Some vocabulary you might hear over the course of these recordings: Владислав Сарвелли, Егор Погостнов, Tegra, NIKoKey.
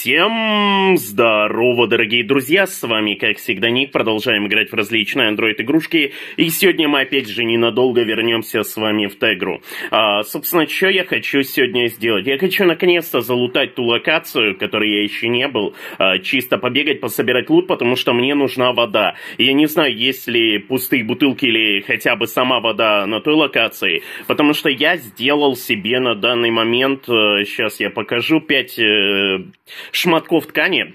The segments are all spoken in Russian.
Всем здорово, дорогие друзья, с вами, как всегда, Ник, продолжаем играть в различные Android-игрушки, и сегодня мы опять же ненадолго вернемся с вами в Тегру. Собственно, что я хочу сегодня сделать? Я хочу наконец-то залутать ту локацию, в которой я еще не был, чисто побегать, пособирать лут, потому что мне нужна вода. Я не знаю, есть ли пустые бутылки или хотя бы сама вода на той локации, потому что я сделал себе на данный момент, сейчас я покажу, 5... шматков ткани,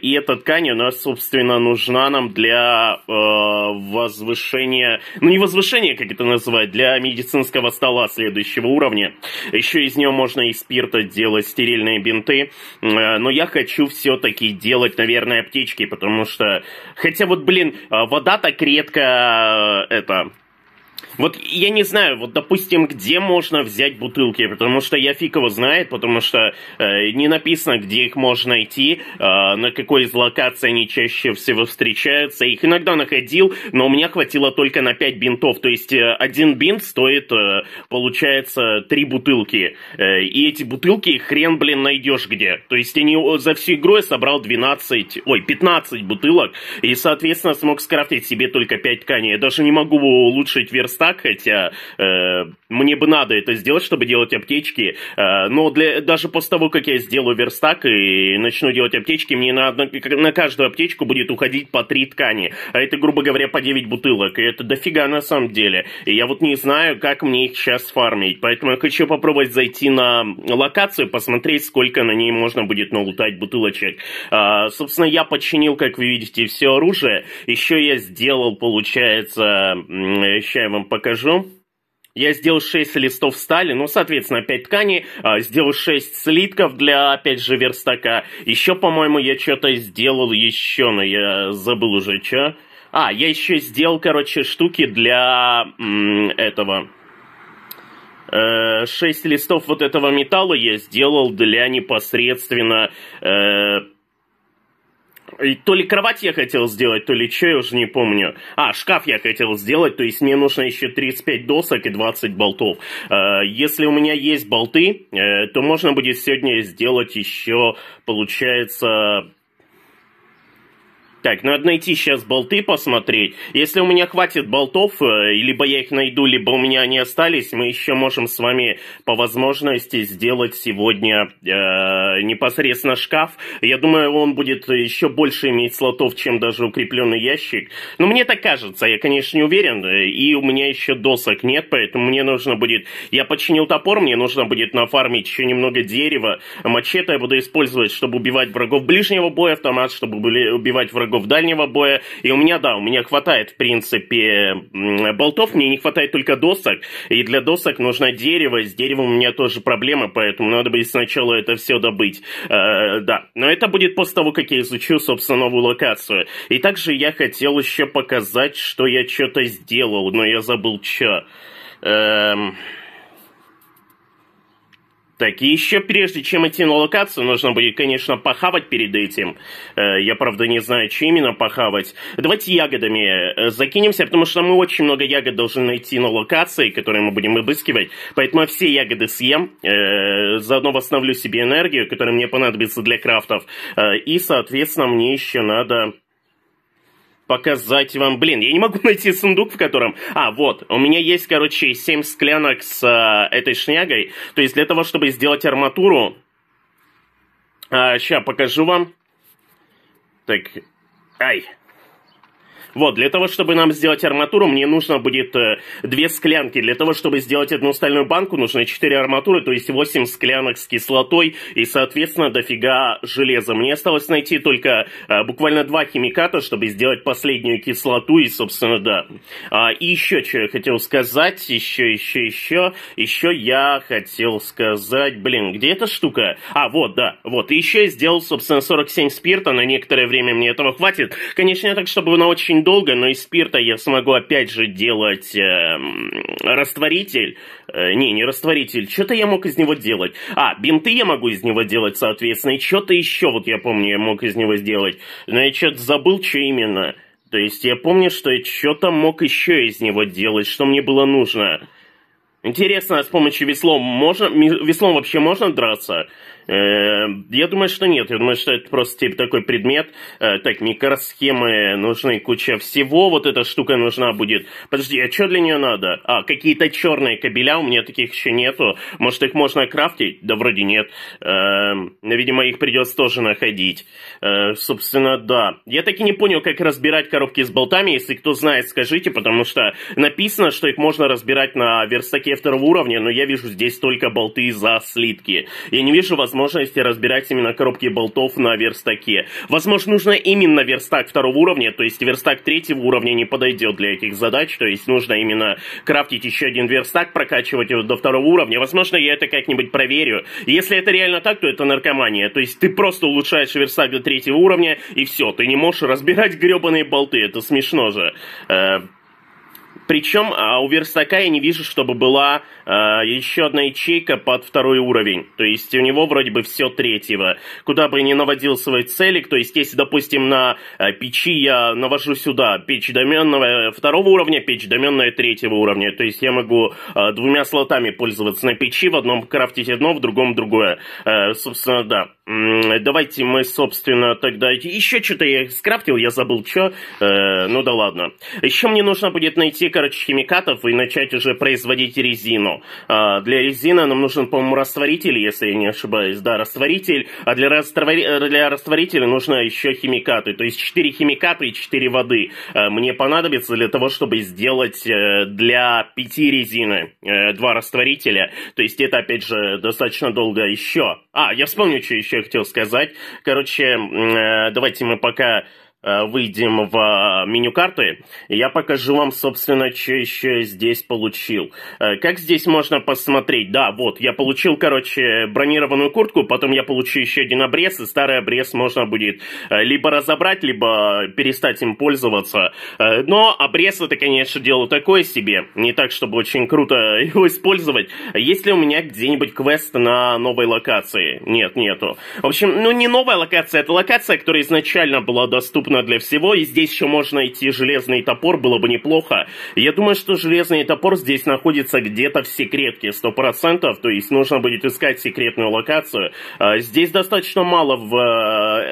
и эта ткань у нас, собственно, нужна нам для возвышения, ну не возвышения, как это называть, для медицинского стола следующего уровня. Еще из нее можно из спирта делать стерильные бинты, но я хочу все-таки делать, наверное, аптечки, потому что, хотя вот, блин, вода так редко, вот я не знаю, вот допустим, где можно взять бутылки, потому что я фиг его знает, потому что не написано, где их можно найти, на какой из локаций они чаще всего встречаются. Их иногда находил, но у меня хватило только на 5 бинтов, то есть один бинт стоит, получается, 3 бутылки. И эти бутылки хрен, блин, найдешь где. То есть они, за всю игру я собрал 15 бутылок, и, соответственно, смог скрафтить себе только 5 тканей. Я даже не могу улучшить верстак, хотя мне бы надо это сделать, чтобы делать аптечки, но даже после того, как я сделаю верстак и начну делать аптечки, мне на каждую аптечку будет уходить по 3 ткани, а это, грубо говоря, по 9 бутылок, и это дофига на самом деле, и я вот не знаю, как мне их сейчас фармить, поэтому я хочу попробовать зайти на локацию, посмотреть, сколько на ней можно будет налутать бутылочек. Собственно, я починил, как вы видите, все оружие, еще я сделал, получается, сейчас я вам покажу. Я сделал 6 листов стали, ну, соответственно, 5 тканей, сделал 6 слитков для, опять же, верстака. Еще, по-моему, я что-то сделал еще, но я забыл уже, что. Я еще сделал, короче, штуки для этого... 6 листов вот этого металла я сделал для непосредственно... То ли кровать я хотел сделать, то ли что, я уже не помню. Шкаф я хотел сделать, то есть мне нужно еще 35 досок и 20 болтов. Если у меня есть болты, то можно будет сегодня сделать еще, получается... Так, надо найти сейчас болты, посмотреть. Если у меня хватит болтов, либо я их найду, либо у меня они остались, мы еще можем с вами по возможности сделать сегодня непосредственно шкаф. Я думаю, он будет еще больше иметь слотов, чем даже укрепленный ящик. Но мне так кажется, я, конечно, не уверен. И у меня еще досок нет, поэтому мне нужно будет... Я починил топор, мне нужно будет нафармить еще немного дерева. Мачете я буду использовать, чтобы убивать врагов ближнего боя, автомат, чтобы убивать врагов дальнего боя, и у меня, да, у меня хватает, в принципе, болтов, мне не хватает только досок, и для досок нужно дерево, с деревом у меня тоже проблема, поэтому надо будет сначала это все добыть, да, но это будет после того, как я изучу, собственно, новую локацию, и также я хотел еще показать, что я что-то сделал, но я забыл, что... Так, и еще прежде, чем идти на локацию, нужно будет, конечно, похавать перед этим. Я, правда, не знаю, что именно похавать. Давайте ягодами закинемся, потому что мы очень много ягод должны найти на локации, которые мы будем обыскивать. Поэтому я все ягоды съем, заодно восстановлю себе энергию, которая мне понадобится для крафтов. И, соответственно, мне еще надо... показать вам... Блин, я не могу найти сундук, в котором... вот, у меня есть, короче, 7 склянок с этой шнягой. То есть для того, чтобы сделать арматуру... сейчас покажу вам. Так, Вот, для того, чтобы нам сделать арматуру, мне нужно будет 2 склянки. Для того, чтобы сделать одну стальную банку, нужно 4 арматуры, то есть 8 склянок с кислотой и, соответственно, дофига железа. Мне осталось найти только буквально 2 химиката, чтобы сделать последнюю кислоту и, собственно, да. И еще, что я хотел сказать, еще я хотел сказать, блин, где эта штука? Вот, да, вот. И еще я сделал, собственно, 47 спирта, на некоторое время мне этого хватит. Конечно, я так, чтобы на очень долго, но из спирта я смогу опять же делать растворитель. Не растворитель. Что-то я мог из него делать. Бинты я могу из него делать, соответственно. И что-то еще, вот я помню, я мог из него сделать. Но я что-то забыл, что именно. То есть я помню, что я что-то мог еще из него делать, что мне было нужно. Интересно, а с помощью веслом вообще можно драться? Я думаю, что нет. Я думаю, что это просто типа такой предмет. Так, микросхемы нужны, куча всего. Вот эта штука нужна будет. Подожди, а что для нее надо? А, какие-то черные кабеля, у меня таких еще нету. Может, их можно крафтить? Да вроде нет. Видимо, их придется тоже находить. Собственно, да. Я так и не понял, как разбирать коробки с болтами. Если кто знает, скажите, потому что написано, что их можно разбирать на верстаке 2-го уровня, но я вижу здесь только болты за слитки. Я не вижу возможности разбирать именно коробки болтов на верстаке. Возможно, нужно именно верстак 2-го уровня, то есть верстак 3-го уровня не подойдет для этих задач, то есть нужно именно крафтить еще один верстак, прокачивать его до 2-го уровня. Возможно, я это как-нибудь проверю. Если это реально так, то это наркомания. То есть ты просто улучшаешь верстак до 3-го уровня, и все, ты не можешь разбирать гребаные болты. Это смешно же. Причем у верстака я не вижу, чтобы была еще одна ячейка под 2-й уровень. То есть у него вроде бы все 3-го. Куда бы я ни наводил свой целик, то есть если, допустим, на печи я навожу сюда печь доменного 2-го уровня, печь доменная 3-го уровня. То есть я могу 2 слотами пользоваться на печи, в одном крафтить одно, в другом другое. Собственно, да. Давайте мы, собственно, тогда... Еще что-то я скрафтил, я забыл, что. Ну да ладно. Еще мне нужно будет найти, короче, химикатов и начать уже производить резину. Для резины нам нужен, по-моему, растворитель, если я не ошибаюсь. Да, растворитель. А для растворителя нужно еще химикаты. То есть 4 химиката и 4 воды мне понадобится для того, чтобы сделать для 5 резины 2 растворителя. То есть это, опять же, достаточно долго еще. А, я вспомню, что еще я хотел сказать. Короче, давайте мы пока выйдем в меню карты, и я покажу вам, собственно, что еще здесь получил. Как здесь можно посмотреть? Да, вот, я получил, короче, бронированную куртку, потом я получу еще один обрез, и старый обрез можно будет либо разобрать, либо перестать им пользоваться. Но обрез это, конечно, дело такое себе, не так, чтобы очень круто его использовать. Есть ли у меня где-нибудь квест на новой локации? Нет, нету. В общем, ну не новая локация, это локация, которая изначально была доступна для всего, и здесь еще можно найти железный топор, было бы неплохо. Я думаю, что железный топор здесь находится где-то в секретке, 100%, то есть нужно будет искать секретную локацию. Здесь достаточно мало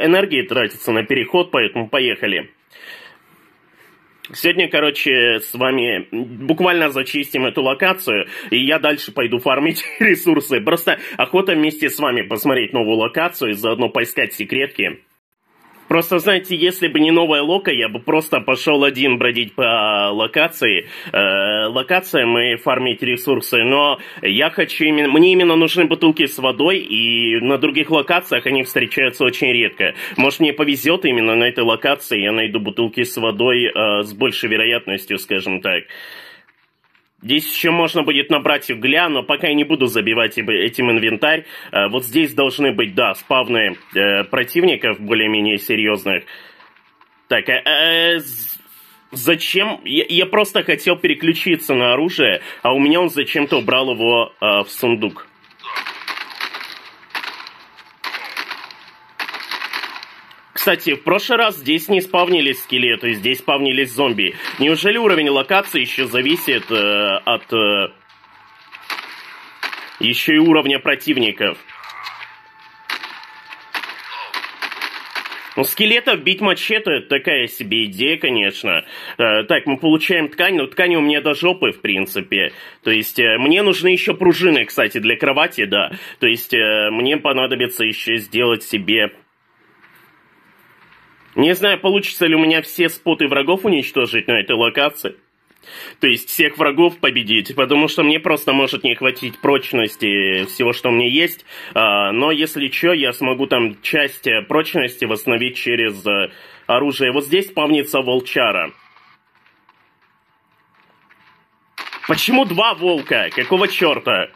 энергии тратится на переход, поэтому поехали. Сегодня, короче, с вами буквально зачистим эту локацию, и я дальше пойду фармить ресурсы. Просто охота вместе с вами посмотреть новую локацию и заодно поискать секретки. Просто, знаете, если бы не новая лока, я бы просто пошел один бродить по локации, и фармить ресурсы. Но я хочу именно... Мне именно нужны бутылки с водой, и на других локациях они встречаются очень редко. Может, мне повезет именно на этой локации, я найду бутылки с водой с большей вероятностью, скажем так. Здесь еще можно будет набрать угля, но пока я не буду забивать этим инвентарь. Вот здесь должны быть, да, спавны противников более-менее серьезных. Так, зачем? Я просто хотел переключиться на оружие, а у меня он зачем-то убрал его в сундук. Кстати, в прошлый раз здесь не спавнились скелеты, здесь спавнились зомби. Неужели уровень локации еще зависит от еще и уровня противников? Ну, скелетов бить мачете, это такая себе идея, конечно. Так, мы получаем ткань, но ткани у меня до жопы, в принципе. То есть, мне нужны еще пружины, кстати, для кровати, да. То есть, мне понадобится еще сделать себе... Не знаю, получится ли у меня все споты врагов уничтожить на этой локации. То есть всех врагов победить, потому что мне просто может не хватить прочности всего, что у меня есть. Но если что, я смогу там часть прочности восстановить через оружие. Вот здесь спавнится волчара. Почему 2 волка? Какого черта?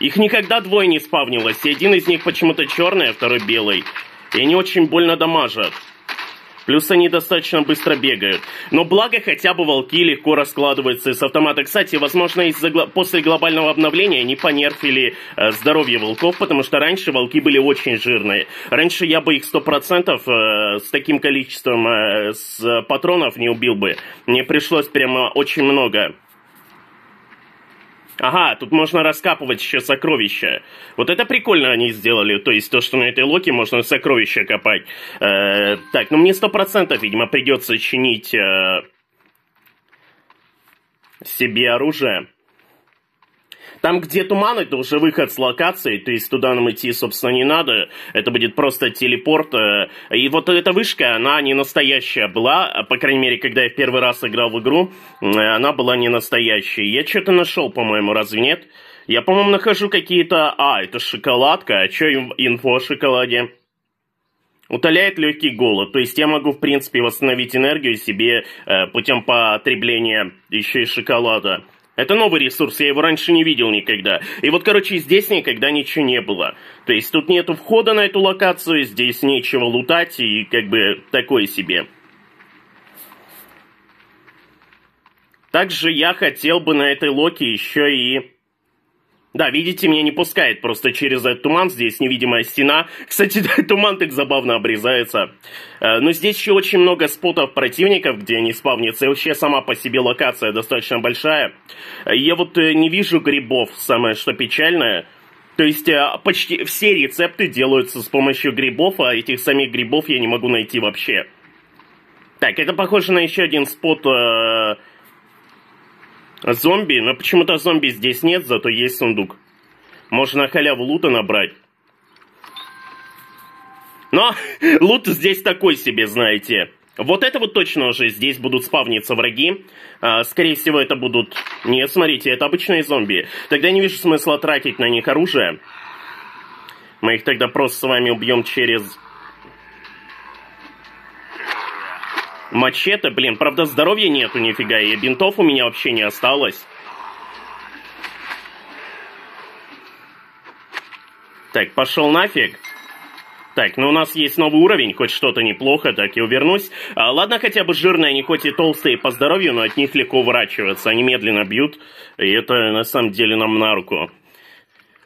Их никогда двое не спавнилось. И один из них почему-то черный, а второй белый. И они очень больно дамажат. Плюс они достаточно быстро бегают. Но благо хотя бы волки легко раскладываются из автомата. Кстати, возможно, после глобального обновления они понерфили здоровье волков, потому что раньше волки были очень жирные. Раньше я бы их 100% с таким количеством патронов не убил бы. Мне пришлось прямо очень много. Ага, тут можно раскапывать еще сокровища. Вот это прикольно они сделали. То есть то, что на этой локе можно сокровища копать. Так, ну мне 100%, видимо, придется чинить себе оружие. Там, где туман, это уже выход с локации, то есть туда нам идти, собственно, не надо. Это будет просто телепорт. И вот эта вышка, она не настоящая была. По крайней мере, когда я в первый раз играл в игру, она была не настоящей. Я что-то нашел, по-моему, разве нет? Я, по-моему, нахожу какие-то... А, это шоколадка. А что инфо о шоколаде? Утоляет легкий голод. То есть я могу, в принципе, восстановить энергию себе путем потребления еще и шоколада. Это новый ресурс, я его раньше не видел никогда. И вот, короче, здесь никогда ничего не было. То есть тут нету входа на эту локацию, здесь нечего лутать и как бы такое себе. Также я хотел бы на этой локе еще и... Да, видите, меня не пускает просто через этот туман, здесь невидимая стена. Кстати, да, туман так забавно обрезается. Но здесь еще очень много спотов противников, где они спавнятся. И вообще сама по себе локация достаточно большая. Я вот не вижу грибов, самое что печальное. То есть почти все рецепты делаются с помощью грибов, а этих самих грибов я не могу найти вообще. Так, это похоже на еще один спот... Зомби, но почему-то зомби здесь нет, зато есть сундук. Можно халяву лута набрать. Но лут здесь такой себе, знаете. Вот это вот точно уже здесь будут спавниться враги. Скорее всего, это будут... Нет, смотрите, это обычные зомби. Тогда я не вижу смысла тратить на них оружие. Мы их тогда просто с вами убьем через... Мачете, блин, правда здоровья нету нифига, и бинтов у меня вообще не осталось. Так, пошел нафиг. Так, ну у нас есть новый уровень, хоть что-то неплохо, так я увернусь. Ладно, хотя бы жирные, они хоть и толстые по здоровью, но от них легко уворачиваться, они медленно бьют, и это на самом деле нам на руку.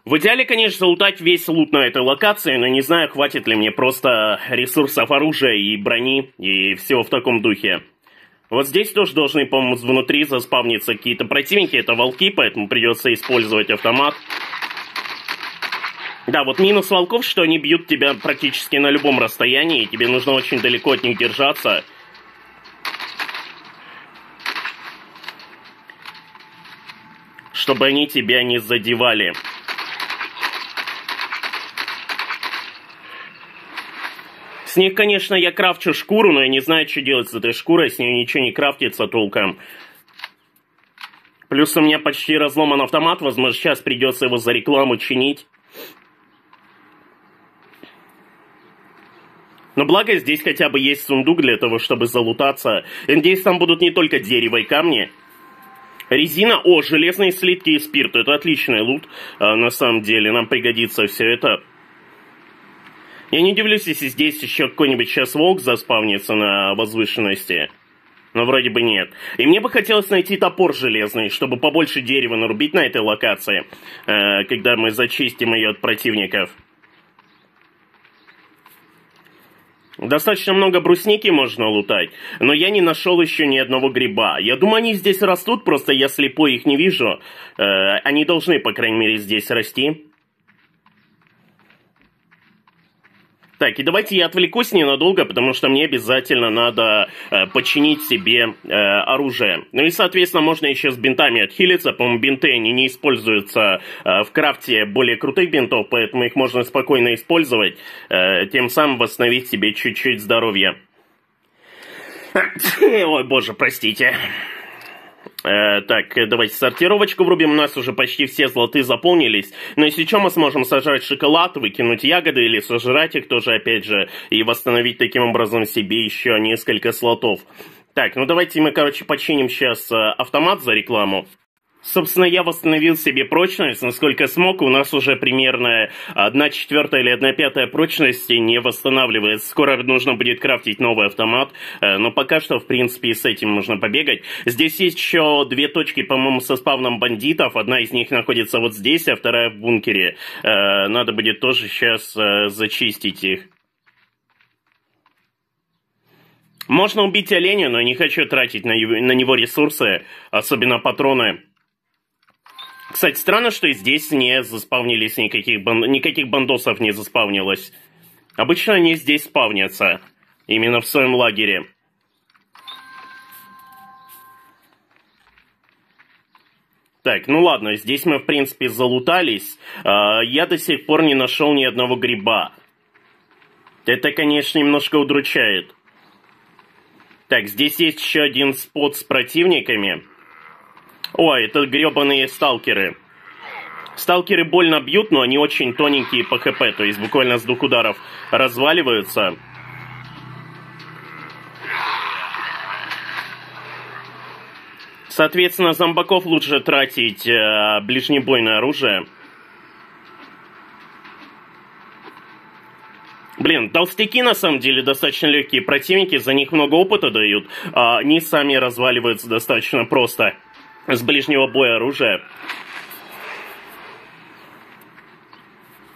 В идеале, конечно, лутать весь лут на этой локации, но не знаю, хватит ли мне просто ресурсов оружия и брони, и всего в таком духе. Вот здесь тоже должны, по-моему, внутри заспавниться какие-то противники, это волки, поэтому придется использовать автомат. Да, вот минус волков, что они бьют тебя практически на любом расстоянии, и тебе нужно очень далеко от них держаться. Чтобы они тебя не задевали. С них, конечно, я крафчу шкуру, но я не знаю, что делать с этой шкурой, с нее ничего не крафтится толком. Плюс у меня почти разломан автомат, возможно, сейчас придется его за рекламу чинить. Но благо здесь хотя бы есть сундук для того, чтобы залутаться. И надеюсь, там будут не только дерево и камни. Резина, о, железные слитки и спирт, это отличный лут, на самом деле, нам пригодится все это. Я не удивлюсь, если здесь еще какой-нибудь сейчас волк заспавнится на возвышенности. Но вроде бы нет. И мне бы хотелось найти топор железный, чтобы побольше дерева нарубить на этой локации, когда мы зачистим ее от противников. Достаточно много брусники можно лутать, но я не нашел еще ни одного гриба. Я думаю, они здесь растут, просто я слепой их не вижу. Они должны, по крайней мере, здесь расти. Так, и давайте я отвлекусь ненадолго, потому что мне обязательно надо починить себе оружие. Ну и, соответственно, можно еще с бинтами отхилиться. По-моему, бинты, они не используются в крафте более крутых бинтов, поэтому их можно спокойно использовать, тем самым восстановить себе чуть-чуть здоровья. Ой, боже, простите. Так, давайте сортировочку врубим, у нас уже почти все золотые заполнились, но если что, мы сможем сожрать шоколад, выкинуть ягоды или сожрать их тоже, опять же, и восстановить таким образом себе еще несколько слотов. Так, ну давайте мы, короче, починим сейчас автомат за рекламу. Собственно, я восстановил себе прочность, насколько смог, у нас уже примерно 1/4 или 1/5 прочности не восстанавливается. Скоро нужно будет крафтить новый автомат, но пока что, в принципе, с этим можно побегать. Здесь есть еще две точки, по-моему, со спавном бандитов, одна из них находится вот здесь, а вторая в бункере. Надо будет тоже сейчас зачистить их. Можно убить оленя, но не хочу тратить на него ресурсы, особенно патроны. Кстати, странно, что и здесь не заспавнились никаких бандосов не заспавнилось. Обычно они здесь спавнятся. Именно в своем лагере. Так, ну ладно, здесь мы, в принципе, залутались. Я до сих пор не нашел ни одного гриба. Это, конечно, немножко удручает. Так, здесь есть еще один спот с противниками. Ой, это гребаные сталкеры. Сталкеры больно бьют, но они очень тоненькие по хп, то есть буквально с двух ударов разваливаются. Соответственно, зомбаков лучше тратить ближнебойное оружие. Блин, толстяки на самом деле достаточно легкие противники, за них много опыта дают, а они сами разваливаются достаточно просто с ближнего боя оружия.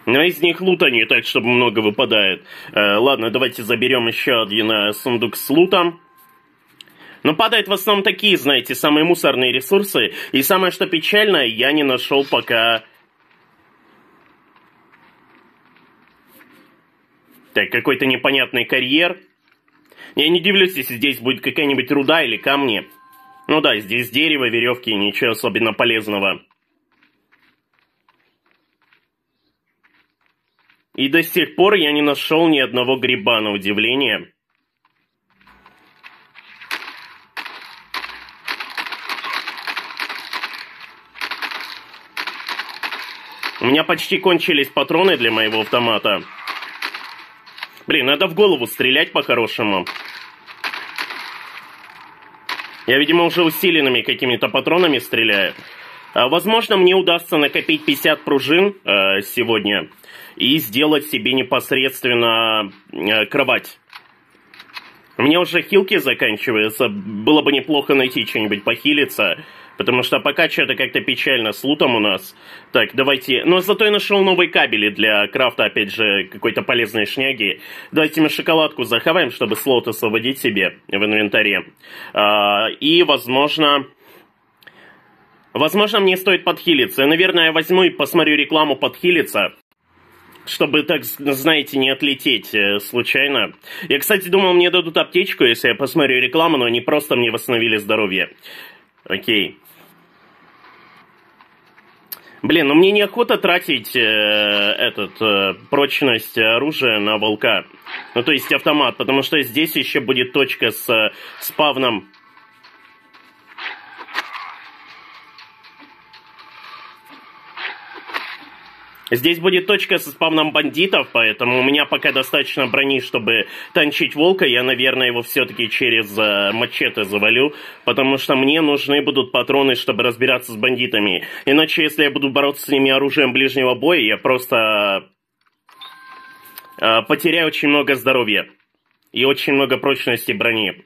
Но из них лута не так, чтобы много выпадает. Ладно, давайте заберем еще один сундук с лутом. Но падают в основном такие, знаете, самые мусорные ресурсы. И самое, что печальное, я не нашел пока... Так, какой-то непонятный карьер. Я не удивлюсь, если здесь будет какая-нибудь руда или камни. Ну да, здесь дерево, веревки, ничего особенно полезного. И до сих пор я не нашел ни одного гриба, на удивление. У меня почти кончились патроны для моего автомата. Блин, надо в голову стрелять по-хорошему. Я, видимо, уже усиленными какими-то патронами стреляю. Возможно, мне удастся накопить 50 пружин сегодня и сделать себе непосредственно кровать. У меня уже хилки заканчиваются. Было бы неплохо найти что-нибудь похилиться, потому что пока что-то как-то печально с лутом у нас. Так, давайте... Но зато я нашел новые кабели для крафта, опять же, какой-то полезной шняги. Давайте мы шоколадку захаваем, чтобы слот освободить себе в инвентаре. И, возможно... Возможно, мне стоит подхилиться. Я, наверное, возьму и посмотрю рекламу подхилиться, чтобы, так знаете, не отлететь случайно. Я, кстати, думал, мне дадут аптечку, если я посмотрю рекламу, но они просто мне восстановили здоровье. Окей. Блин, ну мне неохота тратить прочность оружия на волка. Ну, то есть автомат, потому что здесь еще будет точка с спавном. Здесь будет точка со спавном бандитов, поэтому у меня пока достаточно брони, чтобы танчить волка. Я, наверное, его все-таки через мачете завалю, потому что мне нужны будут патроны, чтобы разбираться с бандитами. Иначе, если я буду бороться с ними оружием ближнего боя, я просто потеряю очень много здоровья и очень много прочности брони.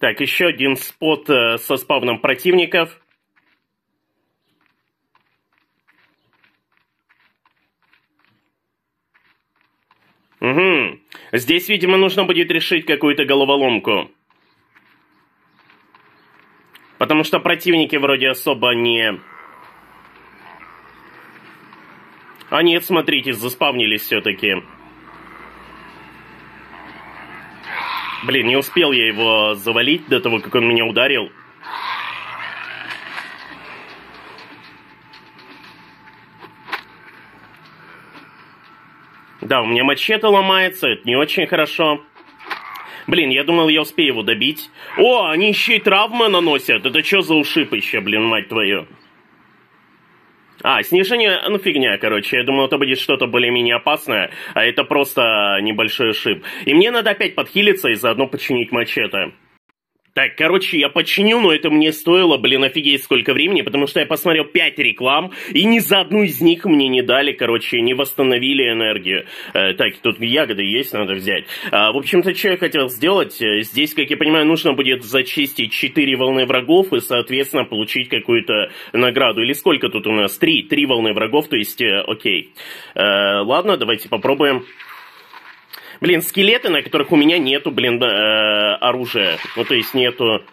Так, еще один спот со спавном противников. Угу. Здесь, видимо, нужно будет решить какую-то головоломку. Потому что противники вроде особо не... А нет, смотрите, заспавнились все-таки. Блин, не успел я его завалить до того, как он меня ударил. Да, у меня мачете ломается, это не очень хорошо. Блин, я думал, я успею его добить. О, они еще и травмы наносят. Это что за ушиб еще, блин, мать твою? А, снижение, ну фигня, короче. Я думал, это будет что-то более-менее опасное, а это просто небольшой ушиб. И мне надо опять подхилиться и заодно починить мачете. Так, короче, я починил, но это мне стоило, блин, офигеть сколько времени, потому что я посмотрел 5 реклам, и ни за одну из них мне не дали, короче, не восстановили энергию. Так, тут ягоды есть, надо взять. В общем-то, что я хотел сделать? Здесь, как я понимаю, нужно будет зачистить 4 волны врагов и, соответственно, получить какую-то награду. Или сколько тут у нас? 3 волны врагов, то есть, окей. Ладно, давайте попробуем... Блин, скелеты, на которых у меня нету, блин, оружия. Ну, то есть нету...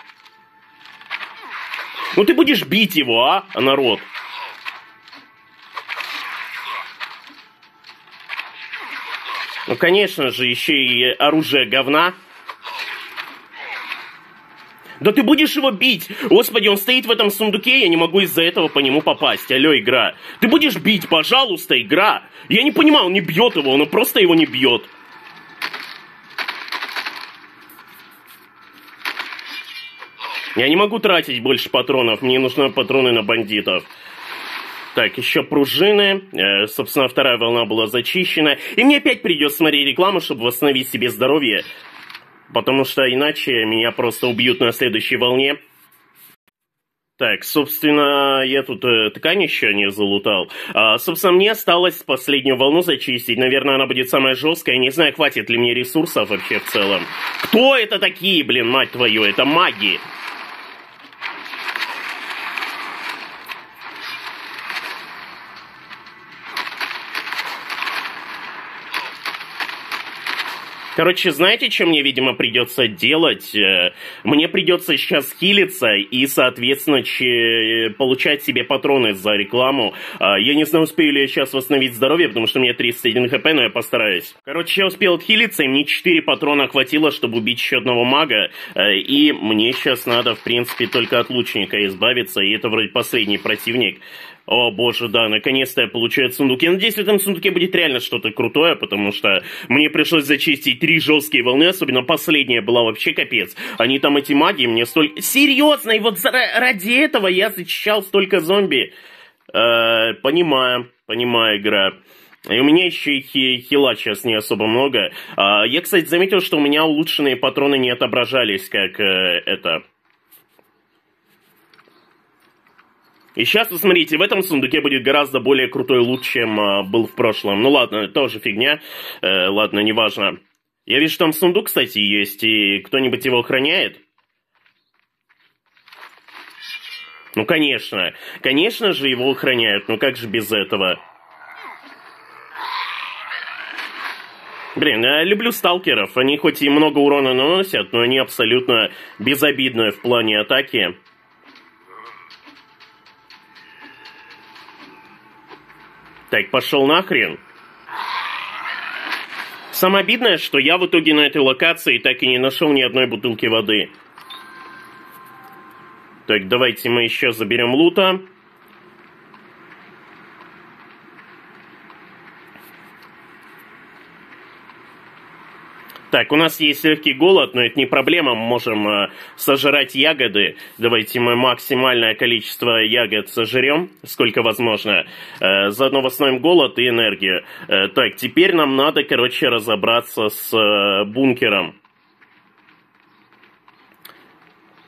Ну ты будешь бить его, а, народ? Ну, конечно же, еще и оружие говна. Да ты будешь его бить! Господи, он стоит в этом сундуке, я не могу из-за этого по нему попасть. Алло, игра. Ты будешь бить, пожалуйста, игра! Я не понимаю, он не бьет его, он просто его не бьет. Я не могу тратить больше патронов, мне нужны патроны на бандитов. Так, еще пружины. Собственно, вторая волна была зачищена. И мне опять придется смотреть рекламу, чтобы восстановить себе здоровье. Потому что иначе меня просто убьют на следующей волне. Так, собственно, я тут ткань еще не залутал. Собственно, мне осталось последнюю волну зачистить. Наверное, она будет самая жесткая. Не знаю, хватит ли мне ресурсов вообще в целом. Кто это такие, блин, мать твою? Это маги. Короче, знаете, что мне, видимо, придется делать? Мне придется сейчас хилиться и, соответственно, получать себе патроны за рекламу. Я не знаю, успею ли я сейчас восстановить здоровье, потому что у меня 31 хп, но я постараюсь. Короче, я успел отхилиться, и мне 4 патрона хватило, чтобы убить еще одного мага. И мне сейчас надо, в принципе, только от лучника избавиться, и это вроде последний противник. О боже, да, наконец-то я получаю этот сундук. Я надеюсь, в этом сундуке будет реально что-то крутое, потому что мне пришлось зачистить 3 жесткие волны, особенно последняя была вообще капец. Они там, эти маги, мне столько... Серьезно, и вот ради этого я зачищал столько зомби. Понимаю, игра. И у меня еще и хила сейчас не особо много. Я, кстати, заметил, что у меня улучшенные патроны не отображались, как это... И сейчас, вы смотрите, в этом сундуке будет гораздо более крутой лут, чем был в прошлом. Ну ладно, тоже фигня. Ладно, неважно. Я вижу, там сундук, кстати, есть, и кто-нибудь его охраняет? Ну, конечно. Конечно же, его охраняют. Ну, как же без этого? Блин, я люблю сталкеров. Они хоть и много урона наносят, но они абсолютно безобидны в плане атаки. Так, пошел нахрен. Самое обидное, что я в итоге на этой локации так и не нашел ни одной бутылки воды. Так, давайте мы еще заберем лута. Так, у нас есть легкий голод, но это не проблема, мы можем сожрать ягоды. Давайте мы максимальное количество ягод сожрем, сколько возможно. Заодно восстановим голод и энергию. Так, теперь нам надо, короче, разобраться с бункером.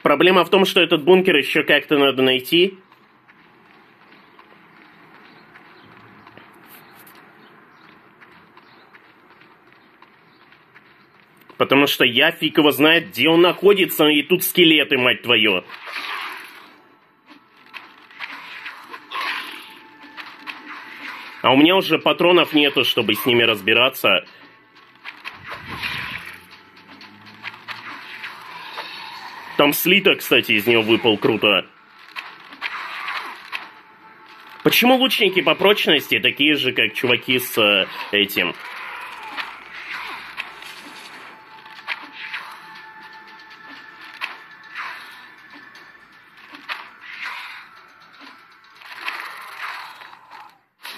Проблема в том, что этот бункер еще как-то надо найти. Потому что я фиг его знает, где он находится, и тут скелеты, мать твою. А у меня уже патронов нету, чтобы с ними разбираться. Там слиток, кстати, из него выпал, круто. Почему лучники по прочности такие же, как чуваки с этим...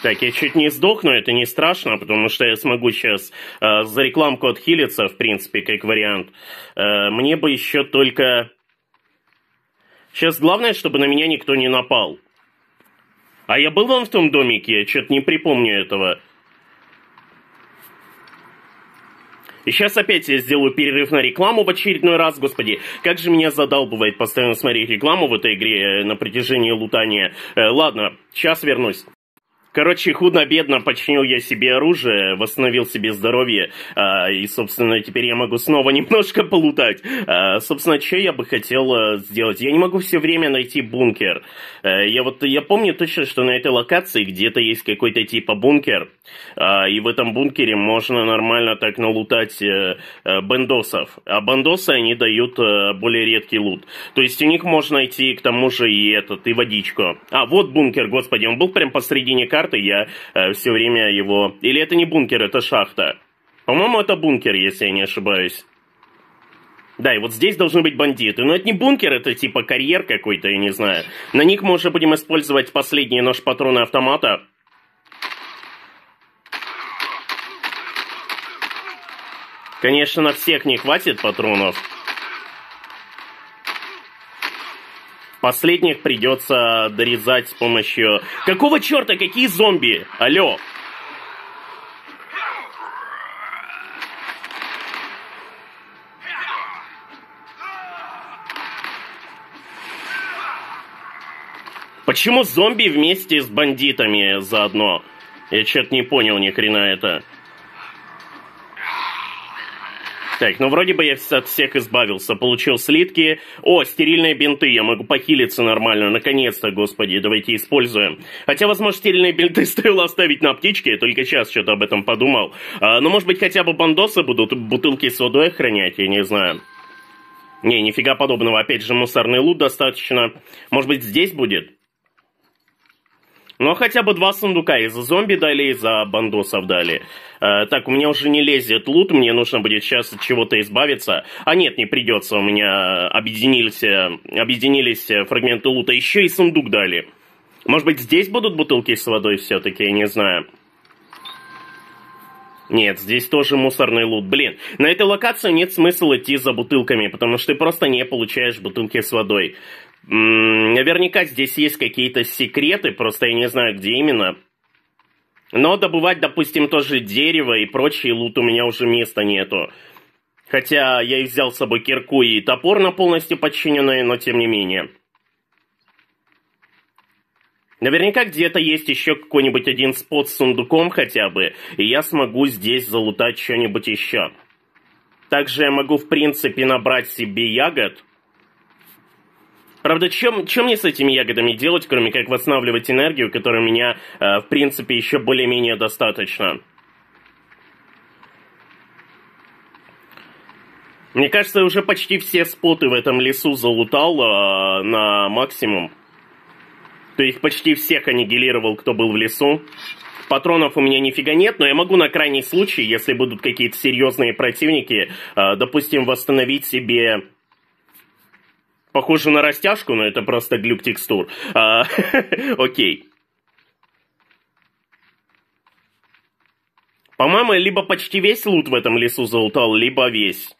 Так, я чуть не сдохну, это не страшно, потому что я смогу сейчас за рекламку отхилиться, в принципе, как вариант. Мне бы еще только... Сейчас главное, чтобы на меня никто не напал. А я был вон в том домике? Я что-то не припомню этого. И сейчас опять я сделаю перерыв на рекламу в очередной раз, господи. Как же меня задалбывает постоянно смотреть рекламу в этой игре на протяжении лутания. Ладно, сейчас вернусь. Короче, худо-бедно починил я себе оружие, восстановил себе здоровье, и, собственно, теперь я могу снова немножко полутать. Собственно, что я бы хотел сделать? Я не могу все время найти бункер. Я помню точно, что на этой локации где-то есть какой-то типа бункер, и в этом бункере можно нормально так налутать бандосов. А бандосы, они дают более редкий лут. То есть у них можно найти, к тому же, и водичку. А, вот бункер, господи, он был прям посредине карты, я все время его... Или это не бункер, это шахта. По-моему, это бункер, если я не ошибаюсь. Да, и вот здесь должны быть бандиты. Но это не бункер, это типа карьер какой-то, я не знаю. На них мы уже будем использовать последние наши патроны автомата. Конечно, на всех не хватит патронов. Последних придется дорезать с помощью... Какого черта? Какие зомби? Алло! Почему зомби вместе с бандитами заодно? Я что-то не понял ни хрена это. Так, ну вроде бы я от всех избавился. Получил слитки. О, стерильные бинты. Я могу похилиться нормально. Наконец-то, господи, давайте используем. Хотя, возможно, стерильные бинты стоило оставить на аптечке. Я только сейчас что-то об этом подумал. Ну, может быть, хотя бы бандосы будут бутылки с водой охранять, я не знаю. Не, нифига подобного. Опять же, мусорный лут достаточно. Может быть, здесь будет? Но хотя бы два сундука, и за зомби дали, и за бандосов дали. Так, у меня уже не лезет лут, мне нужно будет сейчас от чего-то избавиться. А нет, не придется, у меня объединились фрагменты лута, еще и сундук дали. Может быть, здесь будут бутылки с водой все-таки, я не знаю. Нет, здесь тоже мусорный лут. Блин, на этой локации нет смысла идти за бутылками, потому что ты просто не получаешь бутылки с водой. Наверняка здесь есть какие-то секреты, просто я не знаю, где именно. Но добывать, допустим, тоже дерево и прочий лут у меня уже места нету. Хотя я и взял с собой кирку и топор на полностью подчиненные, но тем не менее. Наверняка где-то есть еще какой-нибудь один спот с сундуком хотя бы, и я смогу здесь залутать что-нибудь еще. Также я могу, в принципе, набрать себе ягод. Правда, что мне с этими ягодами делать, кроме как восстанавливать энергию, которой у меня, в принципе, еще более-менее достаточно? Мне кажется, я уже почти все споты в этом лесу залутал на максимум. То есть почти всех аннигилировал, кто был в лесу. Патронов у меня нифига нет, но я могу на крайний случай, если будут какие-то серьезные противники, допустим, восстановить себе... Похоже на растяжку, но это просто глюк текстур. Окей. По-моему, либо почти весь лут в этом лесу залутал, либо весь.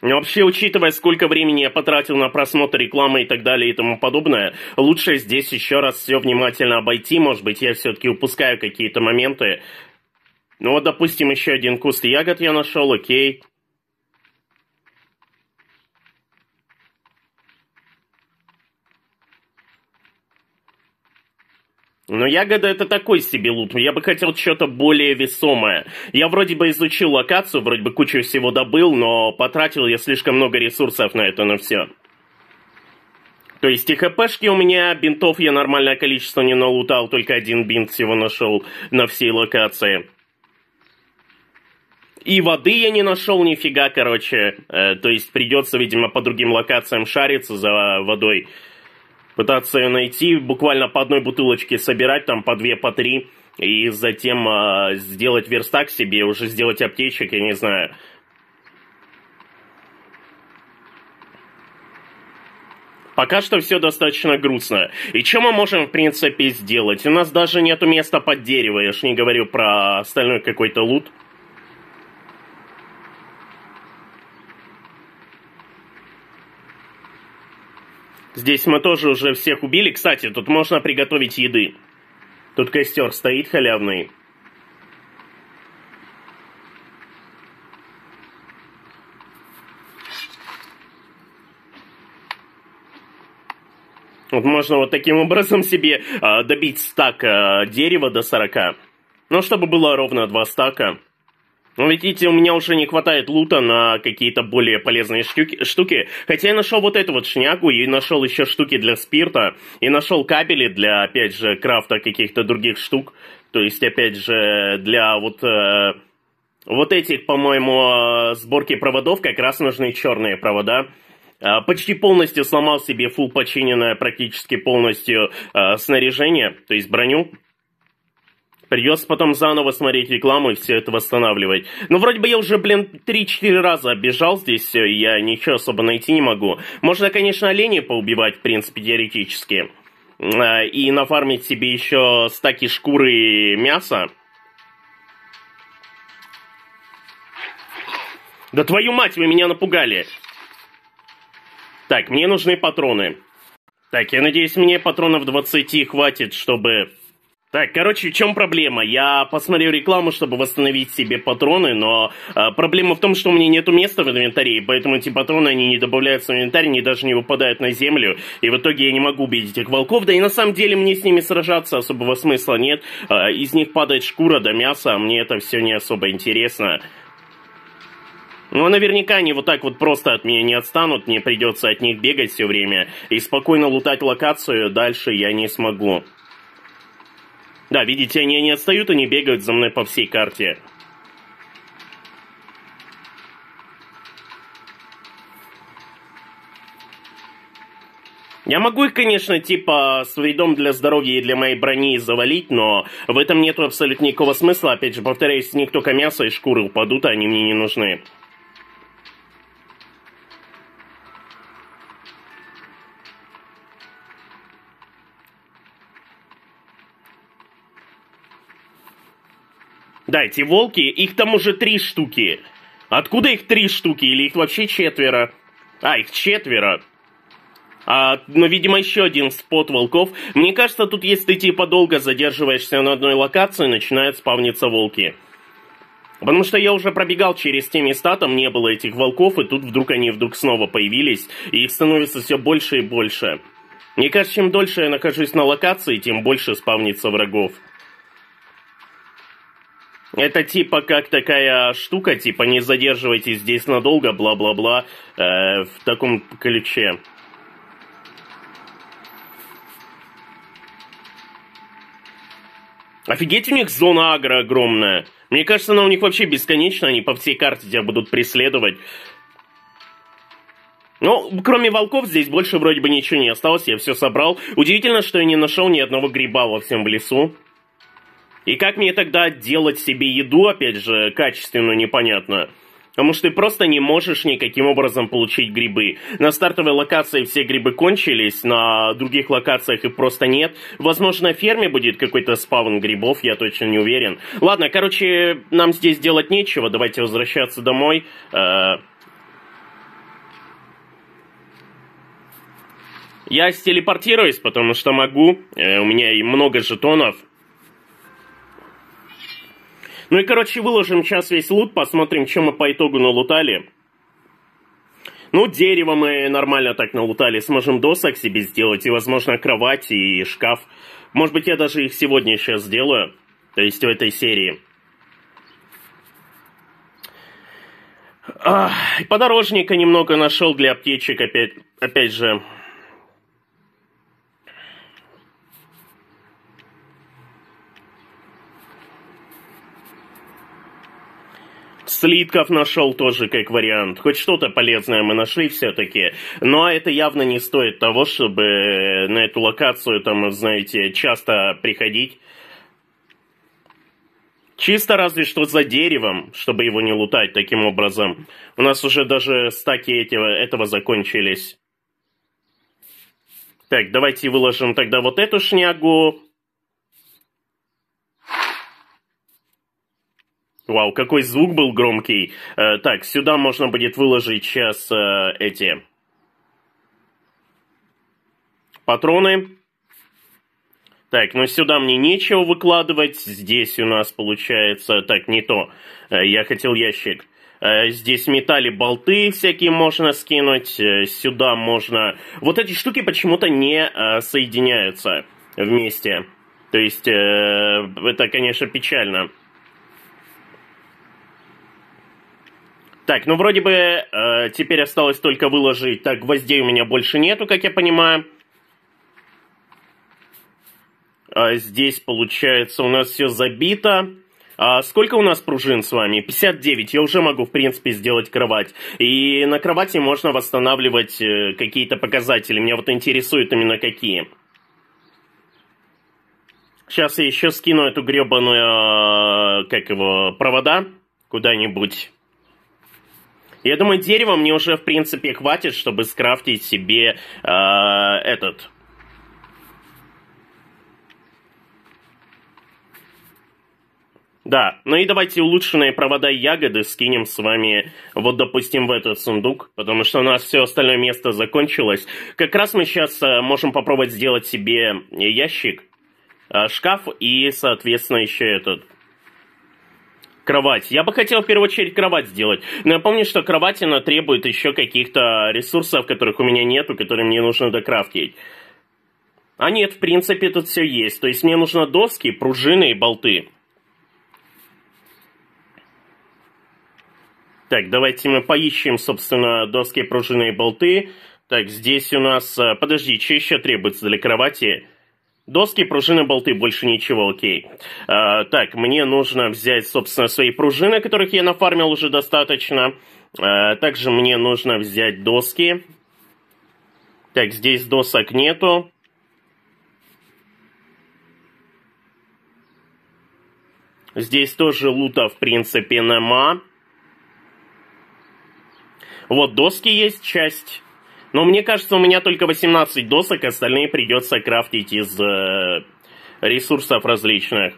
Вообще, учитывая, сколько времени я потратил на просмотр рекламы и так далее и тому подобное, лучше здесь еще раз все внимательно обойти, может быть, я все-таки упускаю какие-то моменты. Ну вот, допустим, еще один куст ягод я нашел, окей. Но ягода это такой себе лут, я бы хотел что-то более весомое. Я вроде бы изучил локацию, вроде бы кучу всего добыл, но потратил я слишком много ресурсов на это, на все. То есть и хпшки у меня, бинтов я нормальное количество не налутал, только один бинт всего нашел на всей локации. И воды я не нашел нифига, короче, то есть придется, видимо, по другим локациям шариться за водой. Пытаться ее найти, буквально по одной бутылочке собирать, там по две, по три, и затем сделать верстак себе, уже сделать аптечек, я не знаю. Пока что все достаточно грустно. И что мы можем, в принципе, сделать? У нас даже нету места под дерево, я ж не говорю про остальной какой-то лут. Здесь мы тоже уже всех убили. Кстати, тут можно приготовить еды. Тут костер стоит халявный. Вот можно вот таким образом себе добить стак дерева до 40. Ну, чтобы было ровно 2 стака. Ну, видите, у меня уже не хватает лута на какие-то более полезные штуки. Хотя я нашел вот эту вот шняку, и нашел еще штуки для спирта, и нашел кабели для, опять же, крафта каких-то других штук. То есть, опять же, для вот этих, по-моему, сборки проводов как раз нужны черные провода. Почти полностью сломал себе фулл починенное практически полностью снаряжение, то есть броню. Придется потом заново смотреть рекламу и все это восстанавливать. Ну, вроде бы я уже, блин, 3-4 раза оббежал здесь все, и я ничего особо найти не могу. Можно, конечно, оленей поубивать, в принципе, теоретически. И нафармить себе еще стаки шкуры и мяса. Да твою мать, вы меня напугали! Так, мне нужны патроны. Так, я надеюсь, мне патронов 20 хватит, чтобы... Так, короче, в чем проблема? Я посмотрел рекламу, чтобы восстановить себе патроны, но проблема в том, что у меня нету места в инвентаре, поэтому эти патроны, они не добавляются в инвентарь, они даже не выпадают на землю, и в итоге я не могу убить этих волков, да и на самом деле мне с ними сражаться особого смысла нет, из них падает шкура до мяса, а мне это все не особо интересно. Ну, наверняка они вот так вот просто от меня не отстанут, мне придется от них бегать все время, и спокойно лутать локацию, дальше я не смогу. Да, видите, они не отстают, они бегают за мной по всей карте. Я могу их, конечно, типа, с вредом для здоровья и для моей брони завалить, но в этом нету абсолютно никакого смысла. Опять же, повторяюсь, у них только мясо и шкуры упадут, а они мне не нужны. Да, эти волки, их там уже 3 штуки. Откуда их 3 штуки? Или их вообще 4? А, их 4. Но, видимо, еще один спот волков. Мне кажется, тут если ты типа долго задерживаешься на одной локации, начинают спавниться волки. Потому что я уже пробегал через те места, там не было этих волков, и тут вдруг они снова появились, и их становится все больше и больше. Мне кажется, чем дольше я нахожусь на локации, тем больше спавнится врагов. Это типа как такая штука, типа не задерживайтесь здесь надолго, бла-бла-бла, в таком ключе. Офигеть, у них зона агро огромная. Мне кажется, она у них вообще бесконечна, они по всей карте тебя будут преследовать. Ну, кроме волков, здесь больше вроде бы ничего не осталось, я все собрал. Удивительно, что я не нашел ни одного гриба во всем лесу. И как мне тогда делать себе еду, опять же, качественную, непонятно. Потому что ты просто не можешь никаким образом получить грибы. На стартовой локации все грибы кончились, на других локациях их просто нет. Возможно, на ферме будет какой-то спавн грибов, я точно не уверен. Ладно, короче, нам здесь делать нечего, давайте возвращаться домой. Я стелепортируюсь, потому что могу, у меня и много жетонов. Ну и, короче, выложим сейчас весь лут, посмотрим, что мы по итогу налутали. Ну, дерево мы нормально так налутали, сможем досок себе сделать, и, возможно, кровать и шкаф. Может быть, я даже их сегодня сейчас сделаю, то есть в этой серии. Ах, подорожника немного нашел для аптечек, опять же... Слитков нашел тоже как вариант. Хоть что-то полезное мы нашли все-таки. Но это явно не стоит того, чтобы на эту локацию, там, знаете, часто приходить. Чисто разве что за деревом, чтобы его не лутать таким образом. У нас уже даже стаки этого закончились. Так, давайте выложим тогда вот эту шнягу. Вау, какой звук был громкий. Так, сюда можно будет выложить сейчас эти патроны. Так, ну сюда мне нечего выкладывать. Здесь у нас получается... Так, не то. Я хотел ящик. Здесь метали болты всякие можно скинуть. Сюда можно... Вот эти штуки почему-то не соединяются вместе. То есть это, конечно, печально. Так, ну вроде бы теперь осталось только выложить. Так, гвоздей у меня больше нету, как я понимаю. Здесь, получается, у нас все забито. А сколько у нас пружин с вами? 59. Я уже могу, в принципе, сделать кровать. И на кровати можно восстанавливать какие-то показатели. Меня вот интересует именно какие. Сейчас я еще скину эту гребаную, провода куда-нибудь. Я думаю, дерева мне уже, в принципе, хватит, чтобы скрафтить себе этот. Да, ну и давайте улучшенные провода и ягоды скинем с вами, вот, допустим, в этот сундук, потому что у нас все остальное место закончилось. Как раз мы сейчас можем попробовать сделать себе ящик, шкаф и, соответственно, еще этот... кровать. Я бы хотел в первую очередь кровать сделать, но я помню, что кровать, она требует еще каких-то ресурсов, которых у меня нету, которые мне нужно докрафтить. А нет, в принципе, тут все есть. То есть мне нужно доски, пружины и болты. Так, давайте мы поищем, собственно, доски, пружины и болты. Так, здесь у нас... Подожди, что еще требуется для кровати? Доски, пружины, болты, больше ничего, окей. Так, мне нужно взять, собственно, свои пружины, которых я нафармил уже достаточно. Также мне нужно взять доски. Так, здесь досок нету. Здесь тоже лута, в принципе, нема. Вот, доски есть, часть... Но мне кажется, у меня только 18 досок, остальные придется крафтить из ресурсов различных.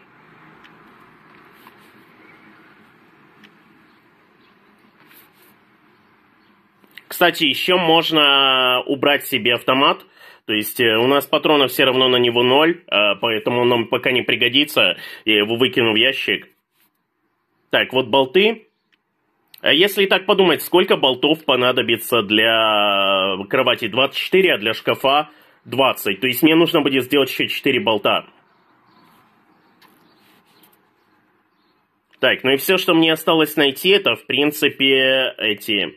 Кстати, еще можно убрать себе автомат. То есть у нас патронов все равно на него 0, поэтому он нам пока не пригодится. Я его выкину в ящик. Так, вот болты. Если так подумать, сколько болтов понадобится для кровати? 24, а для шкафа 20. То есть мне нужно будет сделать еще 4 болта. Так, ну и все, что мне осталось найти, это, в принципе, эти...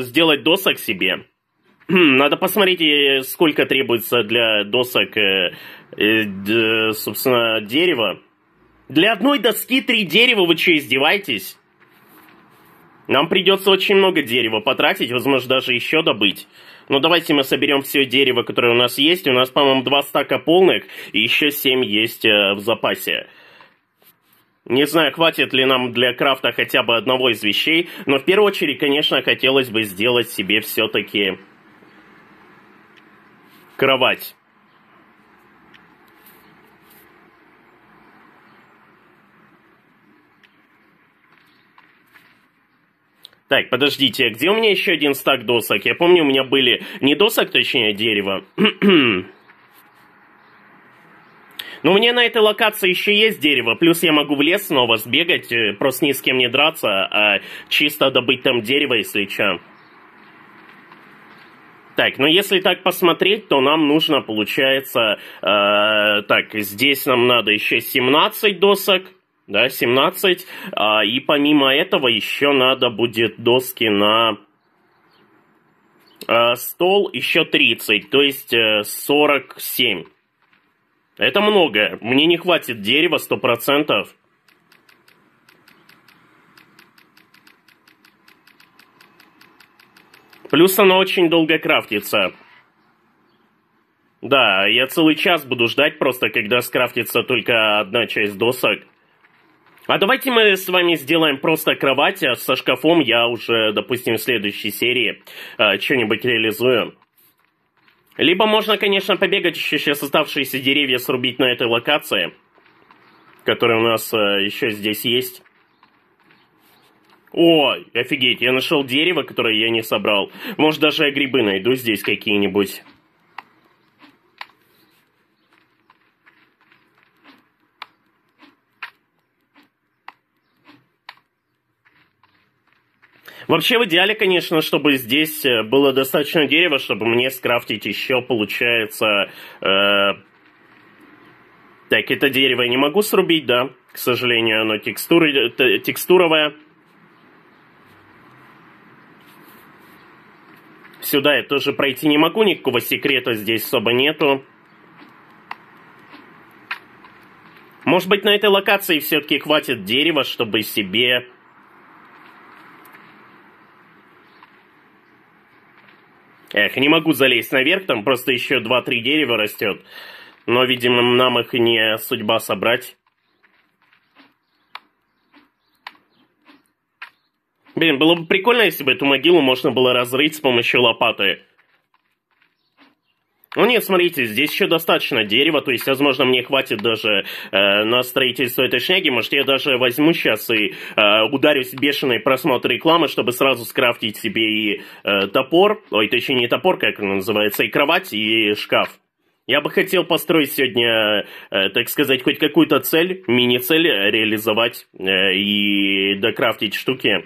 сделать досок себе. Надо посмотреть, сколько требуется для досок, собственно, дерева. Для одной доски 3 дерева, вы что, издеваетесь? Нам придется очень много дерева потратить, возможно, даже еще добыть. Но давайте мы соберем все дерево, которое у нас есть. У нас, по-моему, 2 стака полных, и еще 7 есть в запасе. Не знаю, хватит ли нам для крафта хотя бы одного из вещей, но в первую очередь, конечно, хотелось бы сделать себе все-таки кровать. Так, подождите, а где у меня еще один стак досок? Я помню, у меня были не досок, точнее, а дерево. Но у меня на этой локации еще есть дерево, плюс я могу в лес снова сбегать, просто ни с кем не драться, а чисто добыть там дерево, если что. Так, ну если так посмотреть, то нам нужно, получается... так, здесь нам надо еще 17 досок. Да, 17. И помимо этого еще надо будет доски на стол еще 30, то есть 47. Это много. Мне не хватит дерева 100%. Плюс оно очень долго крафтится. Да, я целый час буду ждать просто, когда скрафтится только одна часть досок. А давайте мы с вами сделаем просто кровать, а со шкафом я уже, допустим, в следующей серии что-нибудь реализую. Либо можно, конечно, побегать еще сейчас оставшиеся деревья срубить на этой локации, которая у нас еще здесь есть. О, офигеть, я нашел дерево, которое я не собрал. Может, даже я грибы найду здесь какие-нибудь. Вообще, в идеале, конечно, чтобы здесь было достаточно дерева, чтобы мне скрафтить еще, получается... Так, это дерево я не могу срубить, да. К сожалению, оно текстуровое. Сюда я тоже пройти не могу, никакого секрета здесь особо нету. Может быть, на этой локации все-таки хватит дерева, чтобы себе... Эх, не могу залезть наверх, там просто еще 2-3 дерева растет. Но, видимо, нам их не судьба собрать. Блин, было бы прикольно, если бы эту могилу можно было разрыть с помощью лопаты. Ну нет, смотрите, здесь еще достаточно дерева, то есть, возможно, мне хватит даже на строительство этой шняги. Может, я даже возьму сейчас и ударюсь в бешеный просмотр рекламы, чтобы сразу скрафтить себе и топор, ой, точнее, не топор, как он называется, и кровать, и шкаф. Я бы хотел построить сегодня, так сказать, хоть какую-то цель, мини-цель реализовать и докрафтить штуки.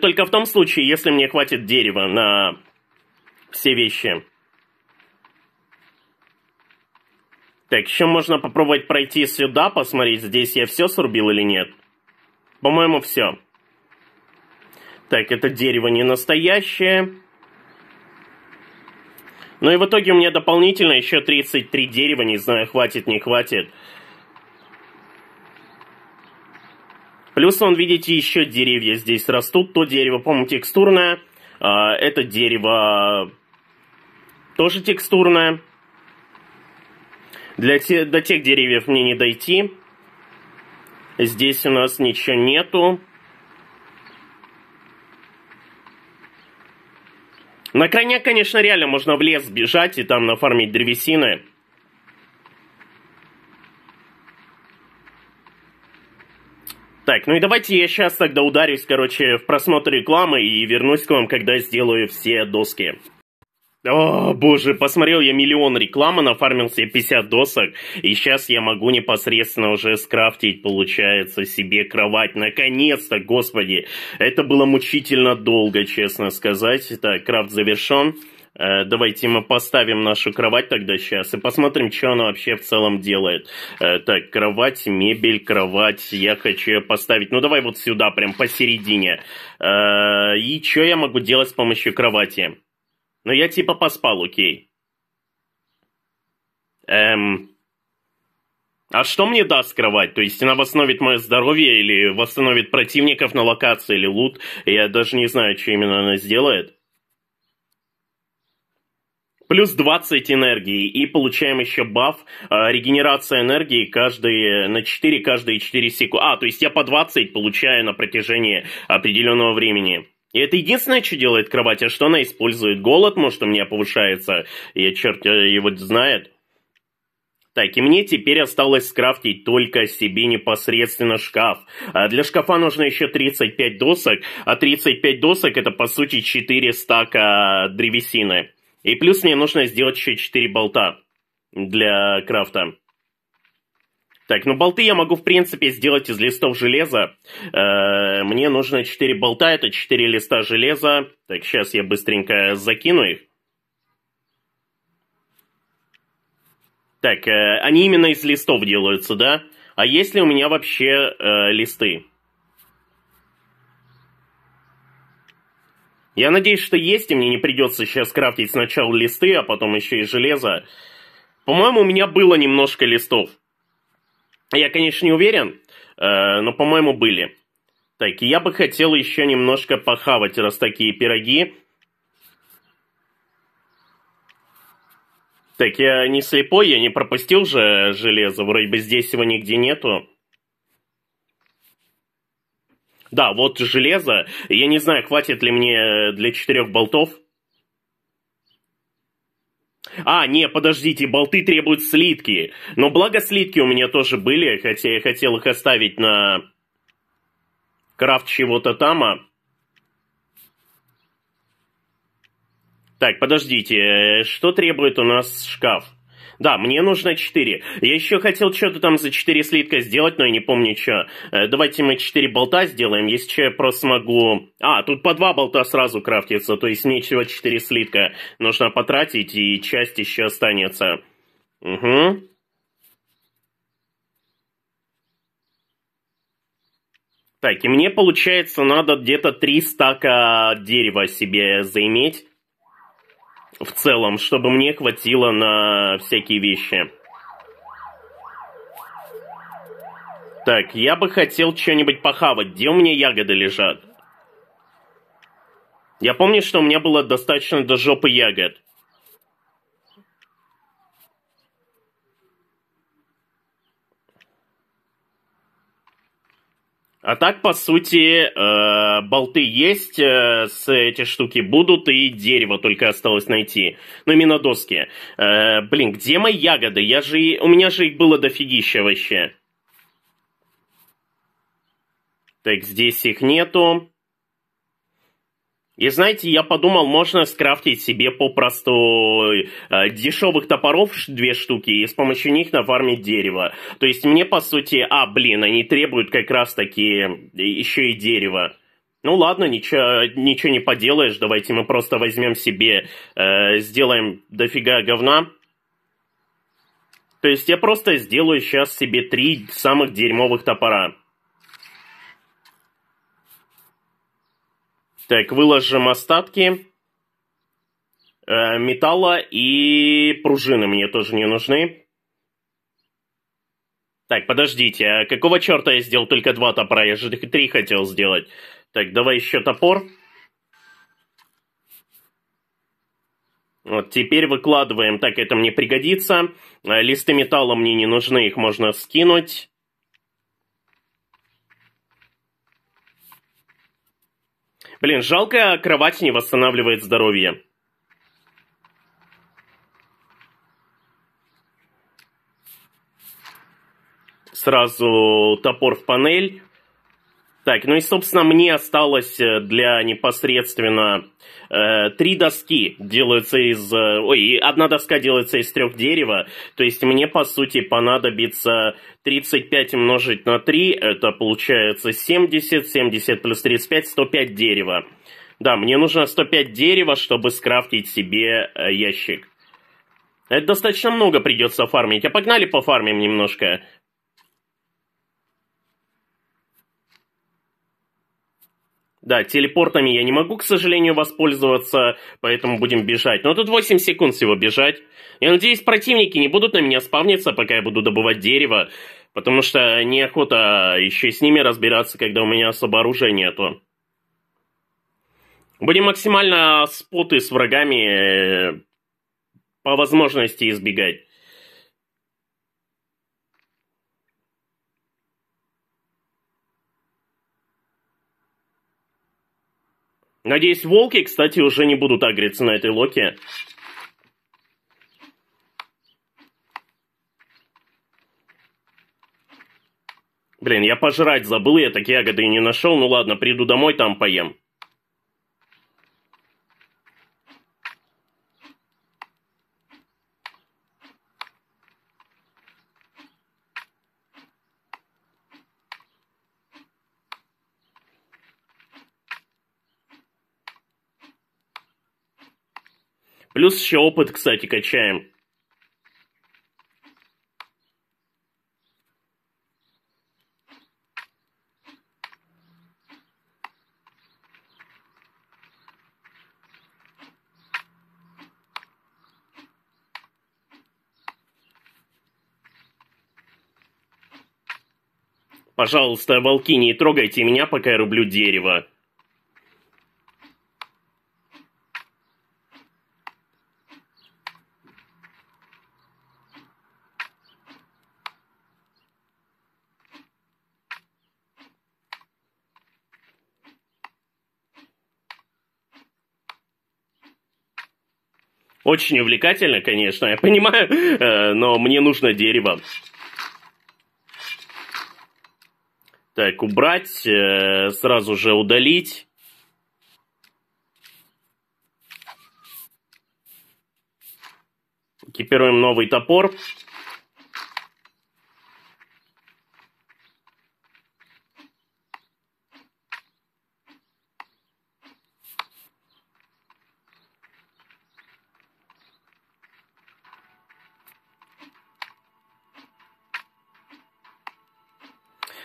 Только в том случае, если мне хватит дерева на все вещи. Так, еще можно попробовать пройти сюда, посмотреть, здесь я все срубил или нет. По-моему, все. Так, это дерево не настоящее. Ну и в итоге у меня дополнительно еще 33 дерева, не знаю, хватит, не хватит. Плюс, вон, видите, еще деревья здесь растут. То дерево, по-моему, текстурное. Это дерево тоже текстурное. До тех деревьев мне не дойти. Здесь у нас ничего нету. На крайняк, конечно, реально можно в лес бежать и там нафармить древесины. Так, ну и давайте я сейчас тогда ударюсь, короче, в просмотр рекламы и вернусь к вам, когда сделаю все доски. О, боже, посмотрел я миллион рекламы, нафармил себе 50 досок, и сейчас я могу непосредственно уже скрафтить, получается, себе кровать. Наконец-то, господи, это было мучительно долго, честно сказать. Так, крафт завершен. Давайте мы поставим нашу кровать тогда сейчас и посмотрим, что она вообще в целом делает. Так, кровать, мебель, кровать. Я хочу ее поставить. Ну, давай вот сюда, прям посередине. И что я могу делать с помощью кровати? Ну, я типа поспал, окей. А что мне даст кровать? То есть она восстановит мое здоровье или восстановит противников на локации или лут? Я даже не знаю, что именно она сделает. Плюс 20 энергии, и получаем еще баф, регенерация энергии каждые 4 секунды. А, то есть я по 20 получаю на протяжении определенного времени. И это единственное, что делает кровать, а что она использует? Голод, может, у меня повышается, я черт его знает. Так, и мне теперь осталось скрафтить только себе непосредственно шкаф. Для шкафа нужно еще 35 досок, а 35 досок это по сути 4 стака древесины. И плюс мне нужно сделать еще 4 болта для крафта. Так, ну болты я могу, в принципе, сделать из листов железа. Мне нужно 4 болта, это 4 листа железа. Так, сейчас я быстренько закину их. Так, они именно из листов делаются, да? А есть ли у меня вообще листы? Я надеюсь, что есть, и мне не придется сейчас крафтить сначала листы, а потом еще и железо. По-моему, у меня было немножко листов. Я, конечно, не уверен, но, по-моему, были. Так, я бы хотел еще немножко похавать, раз такие пироги. Так, я не слепой, я не пропустил же железо, вроде бы здесь его нигде нету. Да, вот железо. Я не знаю, хватит ли мне для 4 болтов. А, не, подождите, болты требуют слитки. Но благо слитки у меня тоже были, хотя я хотел их оставить на крафт чего-то там. Так, подождите, что требует у нас шкаф? Да, мне нужно 4. Я еще хотел что-то там за 4 слитка сделать, но я не помню, что. Давайте мы 4 болта сделаем, если что, я просто могу... А, тут по 2 болта сразу крафтится, то есть мне всего 4 слитка нужно потратить, и часть еще останется. Угу. Так, и мне, получается, надо где-то 3 стака дерева себе заиметь. В целом, чтобы мне хватило на всякие вещи. Так, я бы хотел что-нибудь похавать. Где у меня ягоды лежат? Я помню, что у меня было достаточно до жопы ягод. А так, по сути, болты есть, с эти штуки будут, и дерево только осталось найти. Ну, именно доски. Блин, где мои ягоды? У меня же их было дофигища вообще. Так, здесь их нету. И знаете, я подумал, можно скрафтить себе попросту дешевых топоров 2 штуки и с помощью них нафармить дерево. То есть мне по сути... А, блин, они требуют как раз таки еще и дерево. Ну ладно, ничего не поделаешь, давайте мы просто возьмем себе, сделаем дофига говна. То есть я просто сделаю сейчас себе 3 самых дерьмовых топора. Так, выложим остатки металла, и пружины мне тоже не нужны. Так, подождите, а какого черта я сделал только 2 топора? Я же 3 хотел сделать. Так, давай еще топор. Вот, теперь выкладываем. Так, это мне пригодится. Листы металла мне не нужны, их можно скинуть. Блин, жалко, кровать не восстанавливает здоровье. Сразу топор в панель. Так, ну и, собственно, мне осталось для непосредственно 3 доски делаются из... Ой, 1 доска делается из 3 дерева. То есть мне, по сути, понадобится 35 умножить на 3. Это получается 70. 70 плюс 35, 105 дерева. Да, мне нужно 105 дерева, чтобы скрафтить себе ящик. Это достаточно много придется фармить. А погнали пофармим немножко. Да, телепортами я не могу, к сожалению, воспользоваться, поэтому будем бежать. Но тут 8 секунд всего бежать. Я надеюсь, противники не будут на меня спавниться, пока я буду добывать дерево, потому что неохота еще с ними разбираться, когда у меня особо оружия нету. Будем максимально споты с врагами по возможности избегать. Надеюсь, волки, кстати, уже не будут агриться на этой локе. Блин, я пожрать забыл, я так ягоды и не нашел. Ну ладно, приду домой, там поем. Плюс еще опыт, кстати, качаем. Пожалуйста, волки, не трогайте меня, пока я рублю дерево. Очень увлекательно, конечно, я понимаю, но мне нужно дерево. Так, убрать, сразу же удалить. Экипируем новый топор.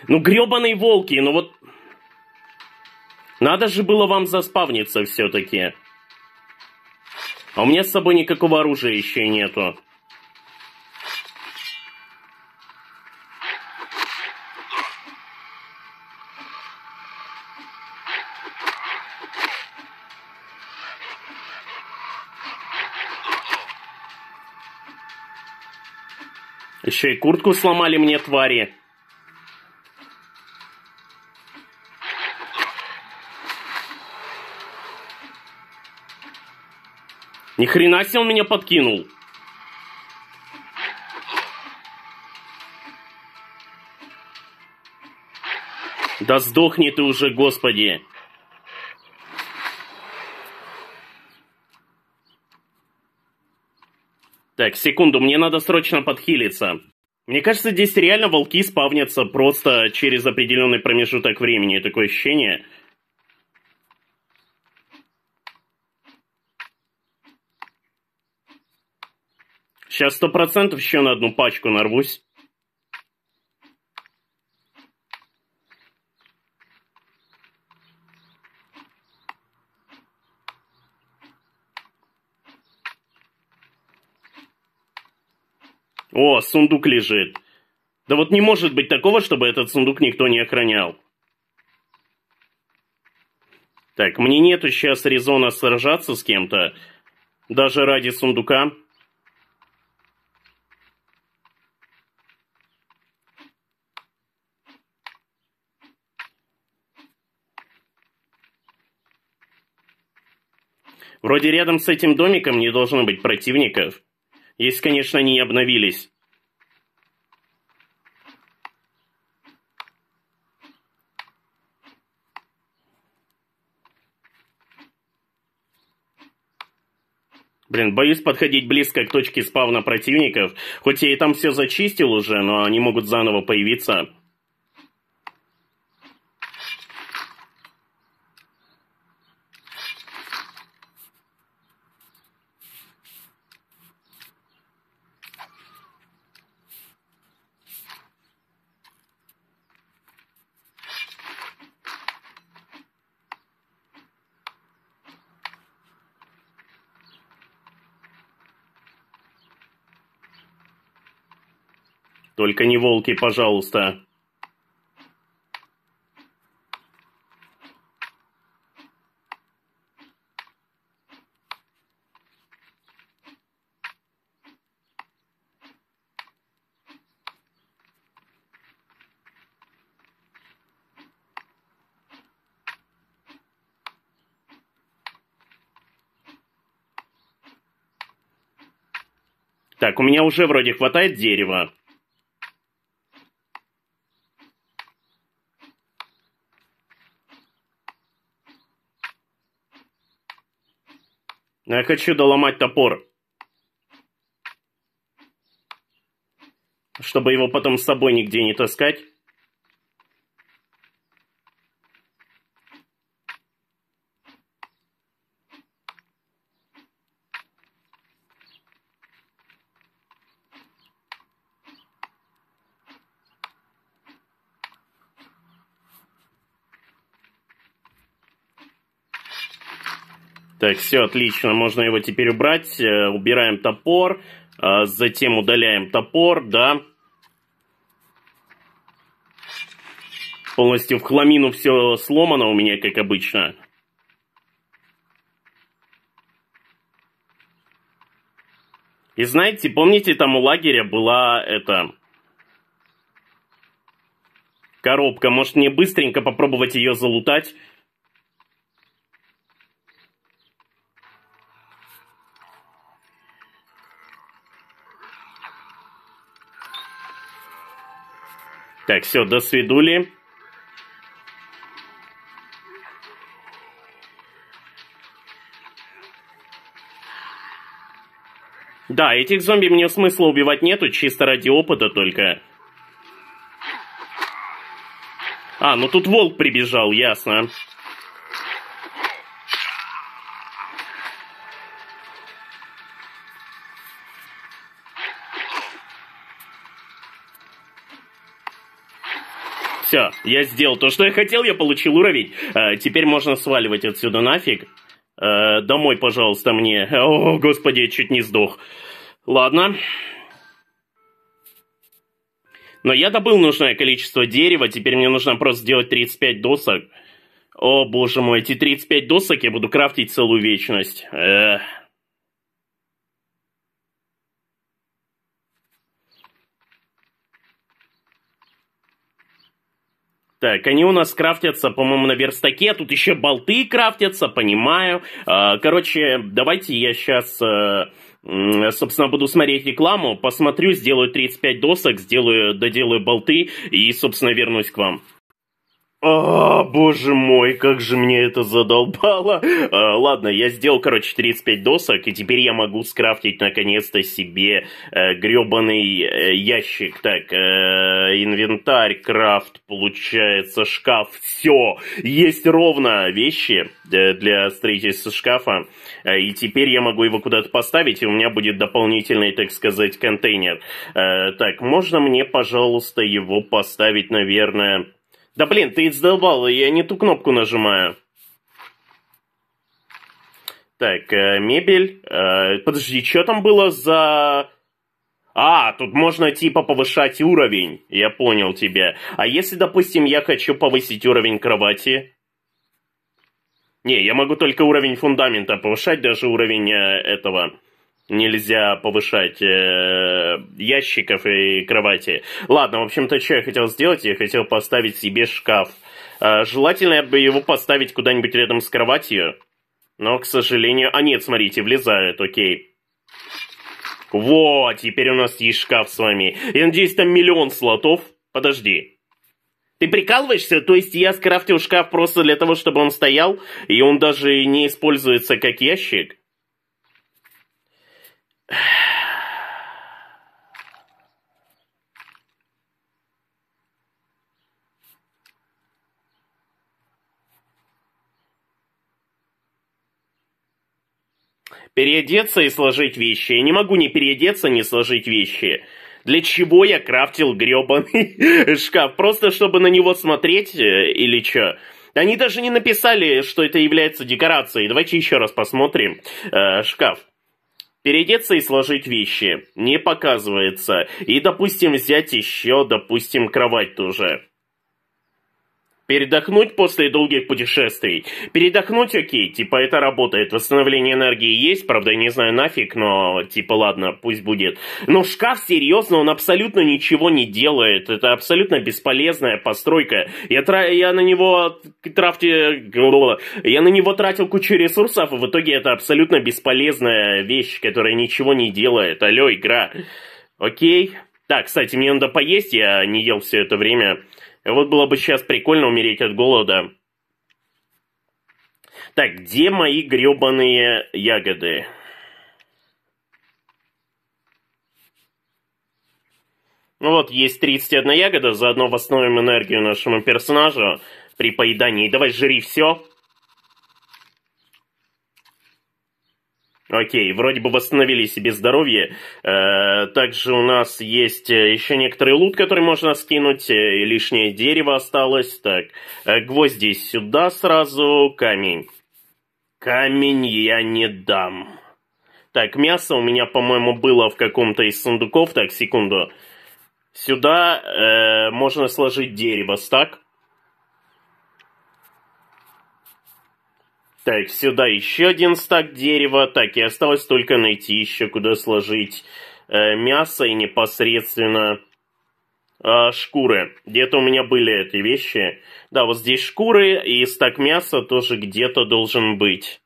Ну, гребаные волки, ну вот... Надо же было вам заспавниться все-таки. А у меня с собой никакого оружия еще и нету. Еще и куртку сломали мне, твари. Ни хрена себе он меня подкинул. Да сдохни ты уже, господи. Так, секунду, мне надо срочно подхилиться. Мне кажется, здесь реально волки спавнятся просто через определенный промежуток времени. Такое ощущение... Сейчас 100% еще на одну пачку нарвусь. О, сундук лежит. Да вот не может быть такого, чтобы этот сундук никто не охранял. Так, мне нету сейчас резона сражаться с кем-то. Даже ради сундука. Вроде рядом с этим домиком не должно быть противников. Если, конечно, они не обновились. Блин, боюсь подходить близко к точке спавна противников. Хоть я и там все зачистил уже, но они могут заново появиться. Только не волки, пожалуйста. Так, у меня уже вроде хватает дерева. Я хочу доломать топор, чтобы его потом с собой нигде не таскать. Так, все отлично, можно его теперь убрать. Убираем топор, затем удаляем топор, да. Полностью в хламину все сломано у меня, как обычно. И знаете, помните, там у лагеря была эта коробка. Может, мне быстренько попробовать ее залутать? Так, все, до свидули. Да, этих зомби мне смысла убивать нету, чисто ради опыта только. А, ну тут волк прибежал, ясно. Все, я сделал то, что я хотел, я получил уровень. Теперь можно сваливать отсюда нафиг. Домой, пожалуйста, мне. О, господи, я чуть не сдох. Ладно. Но я добыл нужное количество дерева, теперь мне нужно просто сделать 35 досок. О, боже мой, эти 35 досок я буду крафтить целую вечность. Так, они у нас крафтятся, по-моему, на верстаке. Тут еще болты крафтятся, понимаю. Короче, давайте я сейчас, собственно, буду смотреть рекламу. Посмотрю, сделаю 35 досок, доделаю болты и, собственно, вернусь к вам. А, боже мой, как же мне это задолбало. Ладно, я сделал, короче, 35 досок, и теперь я могу скрафтить, наконец-то, себе грёбаный ящик. Так, инвентарь, крафт, получается, шкаф, все. Есть ровно вещи для строительства шкафа, и теперь я могу его куда-то поставить, и у меня будет дополнительный, так сказать, контейнер. Так, можно мне, пожалуйста, его поставить, наверное... Да блин, ты задолбал, я не ту кнопку нажимаю. Так, мебель. Подожди, что там было за... А, тут можно типа повышать уровень. Я понял тебя. А если, допустим, я хочу повысить уровень кровати? Не, я могу только уровень фундамента повышать, даже уровень этого... Нельзя повышать ящиков и кровати. Ладно, в общем-то, что я хотел сделать? Я хотел поставить себе шкаф. Желательно я бы его поставить куда-нибудь рядом с кроватью. Но, к сожалению... А нет, смотрите, влезает, окей. Вот, теперь у нас есть шкаф с вами. Я надеюсь, там миллион слотов. Подожди. Ты прикалываешься? То есть я скрафтил шкаф просто для того, чтобы он стоял, и он даже не используется как ящик? Переодеться и сложить вещи. Я не могу ни переодеться, ни сложить вещи. Для чего я крафтил грёбаный шкаф? Просто чтобы на него смотреть или чё? Они даже не написали, что это является декорацией. Давайте еще раз посмотрим. Шкаф. Переодеться и сложить вещи. Не показывается. И, допустим, взять еще, допустим, кровать тоже. Передохнуть после долгих путешествий. Передохнуть, окей, типа это работает. Восстановление энергии есть, правда, я не знаю нафиг, но типа ладно, пусть будет. Но шкаф, серьезно, он абсолютно ничего не делает. Это абсолютно бесполезная постройка. Я на него тратил кучу ресурсов, и в итоге это абсолютно бесполезная вещь, которая ничего не делает. Алло, игра. Окей. Так, кстати, мне надо поесть, я не ел все это время. Вот было бы сейчас прикольно умереть от голода. Так, где мои грёбаные ягоды? Ну вот, есть 31 ягода, заодно восстановим энергию нашему персонажу при поедании. Давай, жри все. Окей, вроде бы восстановили себе здоровье. Также у нас есть еще некоторый лут, который можно скинуть. Лишнее дерево осталось. Так, гвозди сюда сразу. Камень. Камень я не дам. Так, мясо у меня, по-моему, было в каком-то из сундуков. Так, секунду. Сюда можно сложить дерево. Стак. Так, сюда еще один стак дерева. Так, и осталось только найти еще, куда сложить мясо и непосредственно шкуры. Где-то у меня были эти вещи. Да, вот здесь шкуры, и стак мяса тоже где-то должен быть.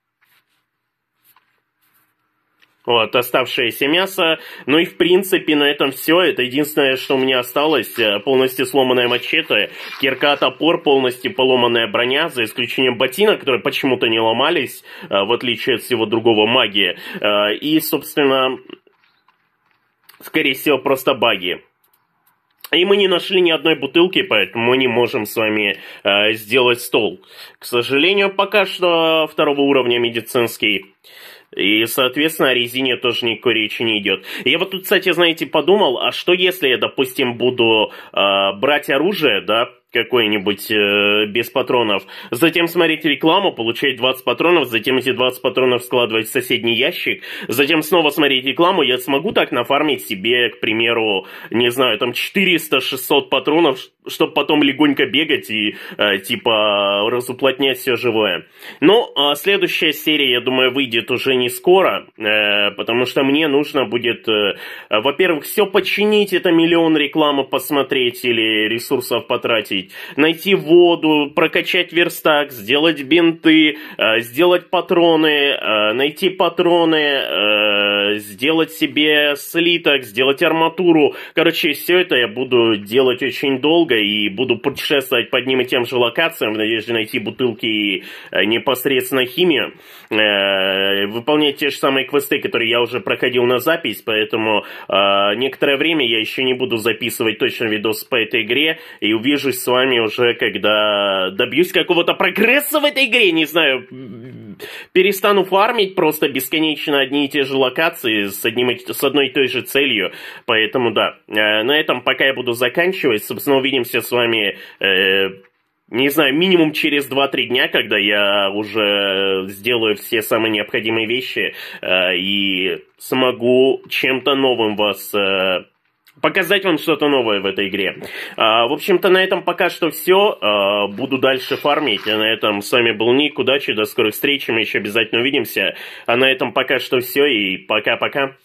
Вот, оставшееся мясо. Ну и в принципе на этом все. Это единственное, что у меня осталось. Полностью сломанная мачете, кирка, топор, полностью поломанная броня, за исключением ботинок, которые почему-то не ломались, в отличие от всего другого магии. И, собственно, скорее всего, просто баги. И мы не нашли ни одной бутылки, поэтому мы не можем с вами сделать стол. К сожалению, пока что второго уровня медицинский. И, соответственно, о резине тоже никакой речи не идет. Я вот тут, кстати, знаете, подумал, а что если я, допустим, буду брать оружие, да, какое-нибудь без патронов, затем смотреть рекламу, получать 20 патронов, затем эти 20 патронов складывать в соседний ящик, затем снова смотреть рекламу, я смогу так нафармить себе, к примеру, не знаю, там 400-600 патронов, чтобы потом легонько бегать и, типа, разуплотнять все живое. Ну, следующая серия, я думаю, выйдет уже не скоро, потому что мне нужно будет, во-первых, все починить, это миллион рекламы посмотреть или ресурсов потратить, найти воду, прокачать верстак, сделать бинты, сделать патроны, найти патроны, сделать себе слиток, сделать арматуру. Короче, все это я буду делать очень долго и буду путешествовать по одним и тем же локациям в надежде найти бутылки и непосредственно химию, выполнять те же самые квесты, которые я уже проходил на запись, поэтому некоторое время я еще не буду записывать точно видос по этой игре и увижусь с вами уже, когда добьюсь какого-то прогресса в этой игре, не знаю, перестану фармить просто бесконечно одни и те же локации с одной и той же целью, поэтому да, на этом пока я буду заканчивать, собственно, увидимся с вами, не знаю, минимум через 2-3 дня, когда я уже сделаю все самые необходимые вещи и смогу чем-то новым вас показать вам что-то новое в этой игре. В общем-то, на этом пока что все. Буду дальше фармить. А на этом с вами был Ник. Удачи, до скорых встреч. Мы еще обязательно увидимся. А на этом пока что все. И пока-пока.